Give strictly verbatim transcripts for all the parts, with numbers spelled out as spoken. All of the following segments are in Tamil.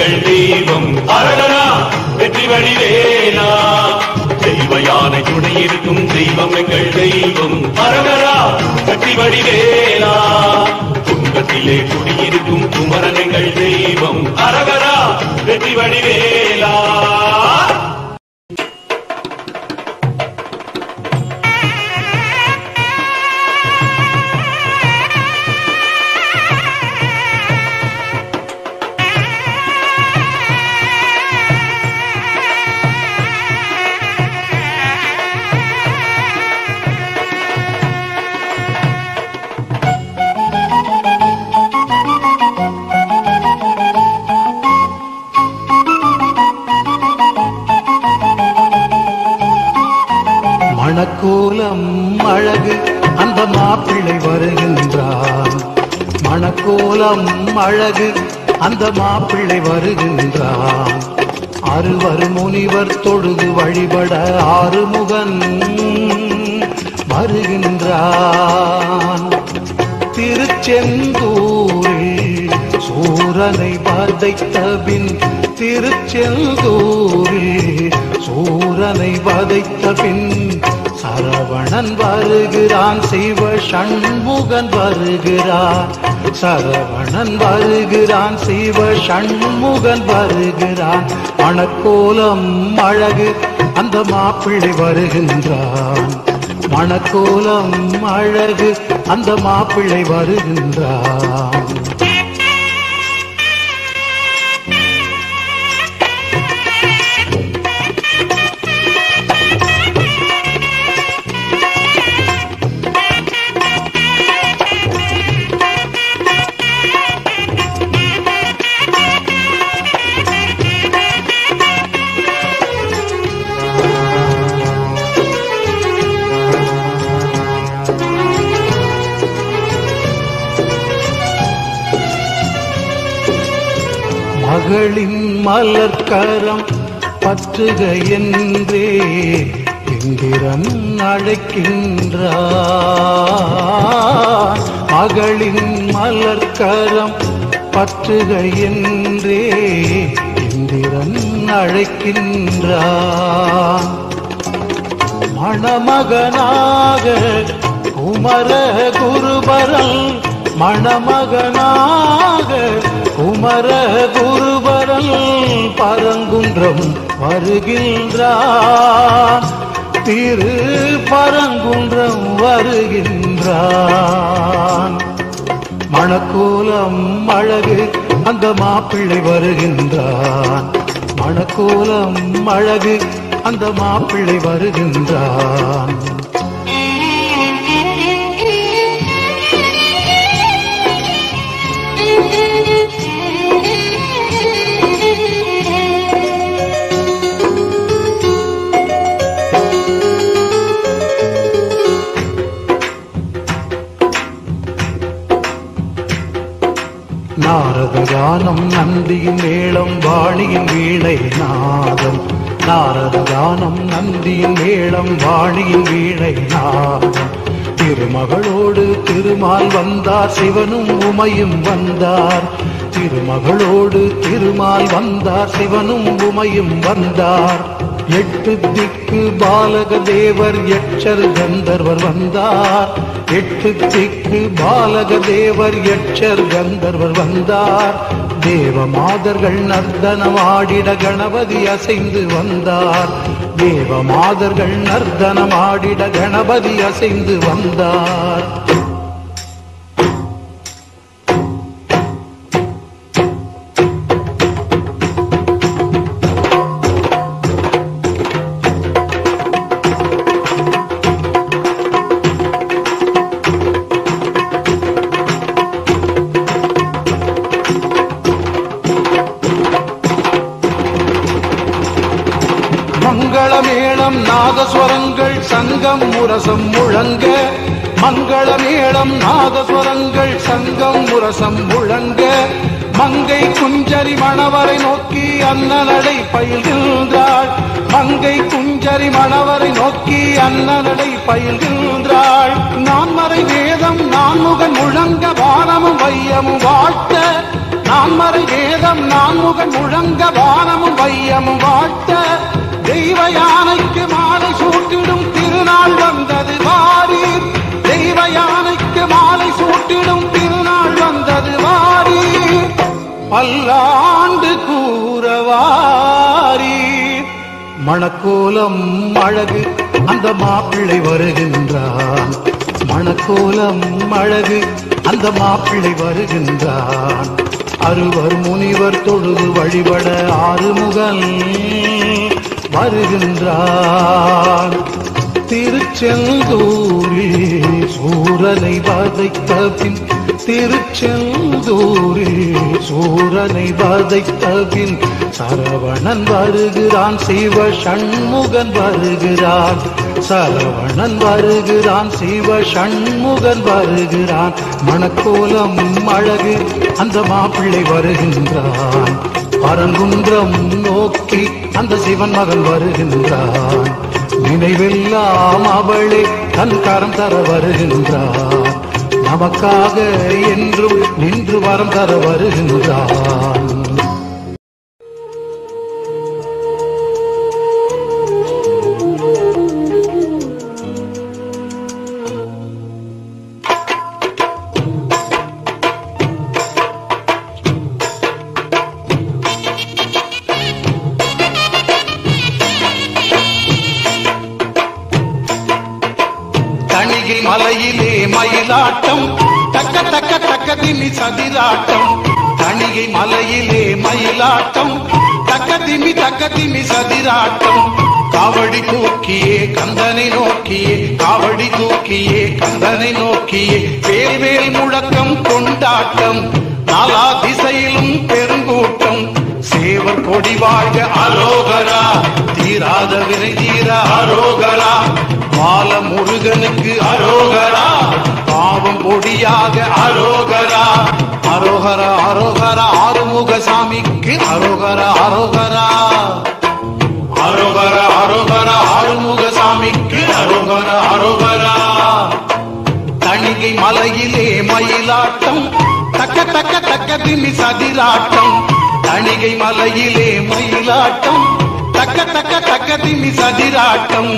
தெய்வங்கள் தெய்வம் அரகனா வெற்றி வடிவேலா தெய்வ யானை துணை இருக்கும் தெய்வம் எங்கள் தெய்வம் அரகனா வெற்றி வடிவேலா துன்பத்திலே குடியிருக்கும் குமரன் எங்கள் தெய்வம் அரகனா வெற்றி வடிவேலா மணக்கோலம் அழகு அந்த மாப்பிள்ளை வருகின்றான் மணக்கோலம் அழகு அந்த மாப்பிள்ளை வருகின்றான் அறுவர் முனிவர் தொழுது வழிபட ஆறுமுகன் வருகின்றான் திருச்செந்தூரில் சூரனை பதைத்த பின் திருச்செந்தூரில் சூரனை பதைத்த பின் சரவணன் வருகிறான் சிவ சண்முகன் வருகிறான் சரவணன் வருகிறான் சிவ சண்முகன் வருகிறான் மணக்கோலம் அழகு அந்த மாப்பிள்ளை வருகின்றான் மணக்கோலம் அழகு அந்த மாப்பிள்ளை வருகின்றான் மகளின் மலர்கரம் பற்றுக என்றே இந்திரன் அழைக்கின்றான் மகளின் மலர்கரம் பற்றுக என்றே இந்திரன் அழைக்கின்றான் மணமகனாக குமர குருபரல் மணமகனாக குமர குருபரல் பரங்குன்றம் வருகின்றான் திரு பரங்குன்றம் வருகின்றான் மணக்கோலம் அழகு அந்த மாப்பிள்ளை வருகின்றான் மணக்கோலம் அழகு அந்த மாப்பிள்ளை வருகின்றான் நாரதகானம் நந்தியின் மேளம் வாணியின் வீணை நாதம் நாரதகானம் நந்தியின் மேளம் வாணியின் வீணை நாதம் திருமகளோடு திருமால் வந்தார் சிவனும் உமையும் வந்தார் திருமகளோடு திருமால் வந்தார் சிவனும் உமையும் வந்தார் எட்டு திக்கு பாலக தேவர் எச்சர் கந்தர்வர் வந்தார் எட்டு திக்கு பாலக தேவர் எச்சர் கந்தர்வர் வந்தார் தேவமாதர்கள் நர்த்தனமாடிட கணபதி அசைந்து வந்தார் தேவமாதர்கள் நர்த்தனமாடிட கணபதி அசைந்து வந்தார் சங்கம் முரசம் முழங்க மங்கள மேளம் நாதஸ்வரங்கள் சங்கம் முரசம் முழங்க மங்கை குஞ்சரி மணவரை நோக்கி அன்னநடை பயில்கின்றாள் மங்கை குஞ்சரி மணவரை நோக்கி அன்னநடை பயில்கின்றாள் நான்மறை வேதம் நான்முகன் முழங்க வானமும் வையமும் வாழ்த்த நான்மறை வேதம் நான் முருகன் முழங்க வானமும் வையமும் வாட்ட தெய்வ யானைக்கு மாலை சூட்டிடும் திருநாள் வந்தது வாரி. தெய்வ யானைக்கு மாலை சூட்டிடும் திருநாள் வந்தது வாரி. பல்லாண்டு கூறவாரி மணக்கோலம் அழகு அந்த மாப்பிள்ளை வருகின்றான். மணக்கோலம் அழகு அந்த மாப்பிள்ளை வருகின்றான். அறுவர் முனிவர் தொழுது வழிபட ஆறுமுகன் வருகின்றான். திருச்செந்தூரில் சூரனை வதைத்த பின் திருச்செந்தூரில் சூரனை வதைத்த பின் சரவணன் வருகிறான் சிவ சண்முகன் வருகிறான். சரவணன் வருகிறான் சிவ சண்முகன் வருகிறான். மணக்கோலம் அழகு அந்த மாப்பிள்ளை வருகின்றான். பரங்குன்றம் நோக்கி அந்த சிவன் மகன் வருகின்றான். நினைவெல்லாம் அவளே தன் கரம் தர வருகின்றான். நமக்காக என்றும் நின்று வரம் தர வருகின்றான். மலையிலே மயிலாட்டம் தக்க தக்க தக்க திமி சதிராட்டம். தணிகை மலையிலே மயிலாட்டம் தக்க திமி தக்க திமி சதிராட்டம். காவடி தூக்கியே கந்தனை நோக்கியே காவடி தூக்கியே கந்தனை நோக்கியே வேல்வேல் முழக்கம் கொண்டாட்டம். நாலா திசையிலும் பெருங்கூட்டம் சேவர் கொடி வாழ்க அரோகரா. தீராத வினை தீர அரோகரா. பால முருகனுக்கு அரோகரா. பாவம் பொடியாக அரோகரா. அரோகரா அரோகரா ஆறுமுகசாமிக்கு அரோகரா அரோகரா. அரோகரா அரோகரா ஆறுமுகசாமிக்கு அரோகரா அரோகரா. தணிகை மலையிலே மயிலாட்டம் தக்க தக்க தக்க திமி சதிராட்டம். தணிகை மலையிலே மயிலாட்டம் தக்க தக்க தக்க திமி சதிராட்டம்.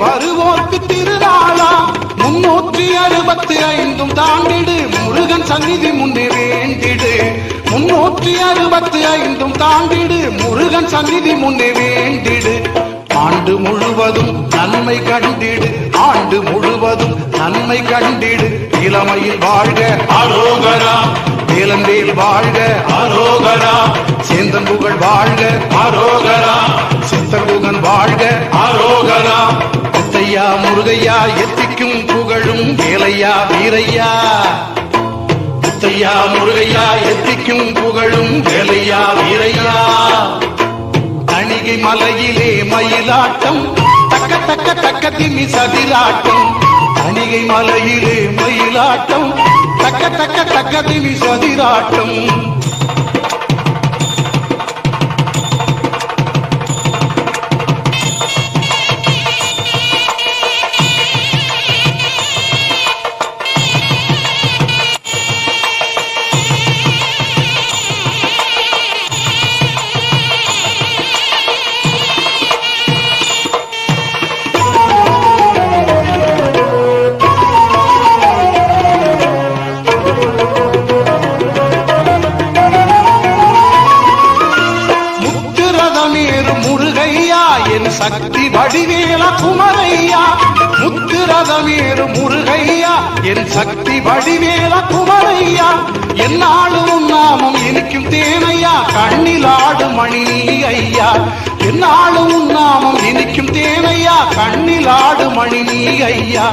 வருவோர்க்கு திருநாளா. முன்னூற்றி அறுபத்தி ஐந்தும் தாண்டிடு முருகன் சந்நிதி முன்னே வேண்டிடு. முன்னூற்றி அறுபத்தி ஐந்தும் தாண்டிடு முருகன் சந்நிதி முன்னே வேண்டிடு. ஆண்டு முழுவதும் நன்மை கண்டிடு. ஆண்டு முழுவதும் நன்மை கண்டிடு. இளமையில் வாழ்க அரோகரா. இளமையில் வாழ்க அரோகரா. சேந்தன் புகழ் வாழ்க அரோகரா. சித்தன் வாழ்க அரோகரா. ஐயா முருகையா எத்திக்கும் புகழும் வேலையா வீரையா. முத்தையா முருகையா எத்திக்கும் புகழும் வேலையா வீரையா. தணிகை மலையிலே மயிலாட்டம் தக்க தக்க தக்க திமி சதிராட்டம். தணிகை மலையிலே மயிலாட்டம் தக்க தக்க தக்க திமி சதிராட்டம். சக்தி வடிவேல குமரையா. முத்துரதமேறு முருகையா என் சக்தி வடிவேல குமரையா. என்னாலும் நாமம் இனிக்கும் தேனையா. கண்ணிலாடு மணி ஐயா. என்னாலும் நாமம் இனிக்கும் தேனையா கண்ணிலாடு மணி நீ ஐயா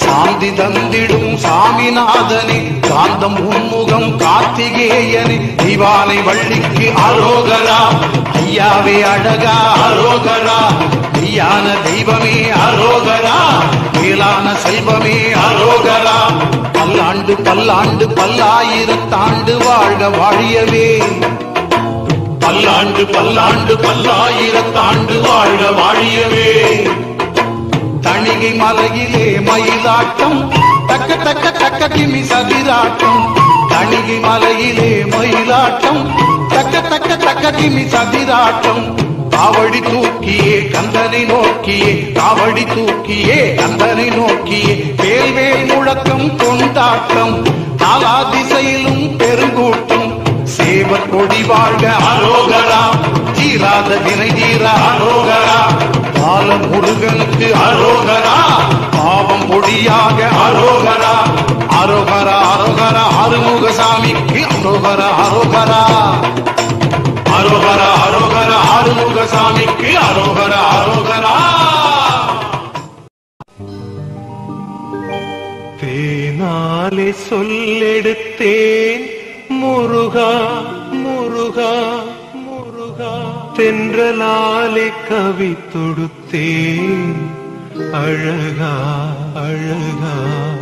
சாந்தி தந்திடும் சாமிநாதனே காந்தம் உன்முகம் கார்த்திகேயனே திவானை வள்ளிக்கு அரோகரா ஐயாவே அழகா அரோகரா யான தெய்வமே அரோகரா மேலான செல்வமே அரோகரா பல்லாண்டு பல்லாண்டு பல்லாயிரத்தாண்டு வாழ்க வாழியவே பல்லாண்டு பல்லாண்டு பல்லாயிரத்தாண்டு வாழ்க வாழியவே தணிகை மலையிலே மயிலாட்டம் தக்க தக்க தக்க கிமி சதிராட்டம் தணிகை மலையிலே மயிலாட்டம் தக்க தக்க தக்க கிமி சதிராட்டம் காவடி தூக்கியே கந்தனை நோக்கியே காவடி தூக்கியே கந்தனை நோக்கியே வேல்வேல் முழக்கம் கொண்டாட்டம் நாலா திசையிலும் பெருங்கூட்டம் சேவர் கொடி வாழ்க அரோகரா தீராத வினை தீர அரோகரா பால முருகனுக்கு அரோகரா பாவம் பொடியாக அரோகரா அரோகரா அரோகரா ஆறுமுகசாமிக்கு அரோகரா அரோகரா அரோகரா அரோகரா ஆறுமுக சாமிக்கு அரோகரா அரோகரா தேனாலே சொல்லெடுத்தேன் முருகா முருகா முருகா தென்றலாலே கவி தொடுத்தேன் அழகா அழகா.